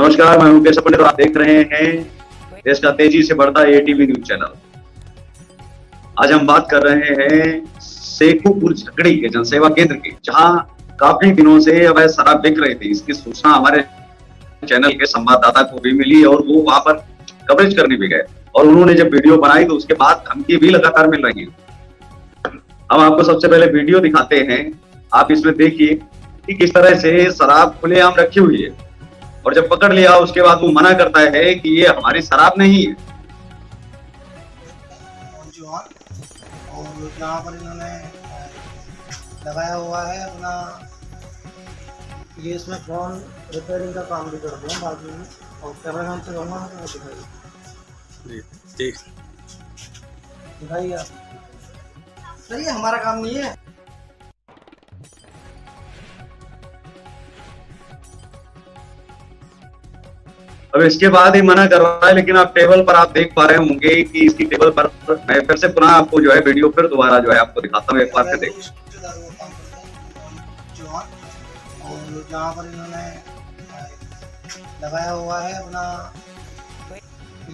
नमस्कार, मैं मुकेश पंडित और आप देख रहे हैं देश का तेजी से बढ़ता एटीवी न्यूज चैनल। आज हम बात कर रहे हैं सेखूपुर झकड़ी के जनसेवा केंद्र की, जहां काफी दिनों से अवैध शराब बिक रही थी। इसकी सूचना हमारे चैनल के संवाददाता को भी मिली और वो वहां पर कवरेज करने भी गए और उन्होंने जब वीडियो बनाई तो उसके बाद धमकी भी लगातार मिल रही है। हम आपको सबसे पहले वीडियो दिखाते हैं, आप इसमें देखिए कि किस तरह से शराब खुलेआम रखी हुई है और जब पकड़ लिया उसके बाद वो मना करता है कि ये हमारी शराब नहीं है। और यहाँ पर इन्होंने लगाया हुआ है अपना, ये इसमें फोन रिपेयरिंग का काम भी कर रहे हैं बाजू में, और कैमरा से रहूँगा तो दिखाइए दिखाइए आप सही है, हमारा काम नहीं है। अब इसके बाद ही मना करवाया, लेकिन आप टेबल पर आप देख पा रहे होंगे कि इसकी टेबल पर मैं फिर से पुनः आपको जो है वीडियो फिर दोबारा जो है आपको दिखाता हूँ, एक बार फिर देखिए। और जहाँ पर इन्होंने लगाया हुआ है अपना,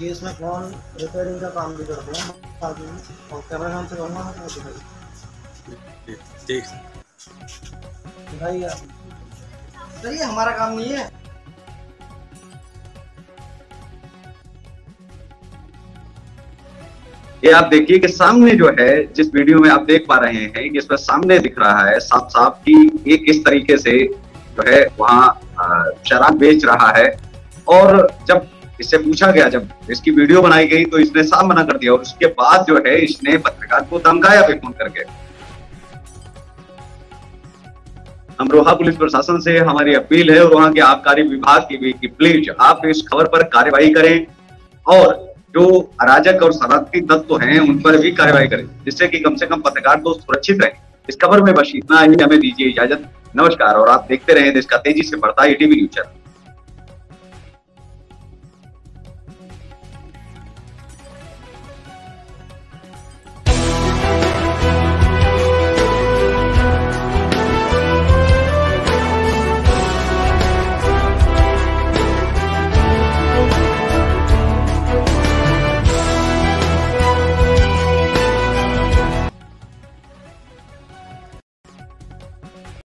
ये इसमें फोन रिपेयरिंग का काम भी कर रहे हैं बाजू में, और कैमरा से रहूँगा तो दिखाइए दिखाइए आप सही है, हमारा काम नहीं है। ये आप देखिए कि सामने जो है, जिस वीडियो में आप देख पा रहे हैं कि इसमें सामने दिख रहा है साफ साफ कि ये किस तरीके से जो है वहाँ शराब बेच रहा है। और जब इससे पूछा गया, जब इसकी वीडियो बनाई गई तो इसने साफ मना कर दिया और उसके बाद जो है इसने पत्रकार को धमकाया भी फोन करके। अमरोहा पुलिस प्रशासन से हमारी अपील है और वहाँ के आबकारी विभाग की भी कि प्लीज आप इस खबर पर कार्रवाई करें और जो अराजक और शरारती तत्व हैं उन पर भी कार्रवाई करें, जिससे कि कम से कम पत्रकार तो सुरक्षित रहे। इस खबर में बस इतना ही, हमें दीजिए इजाजत। नमस्कार और आप देखते रहे देश का तेजी से बढ़ता एटीवी न्यूज चैनल।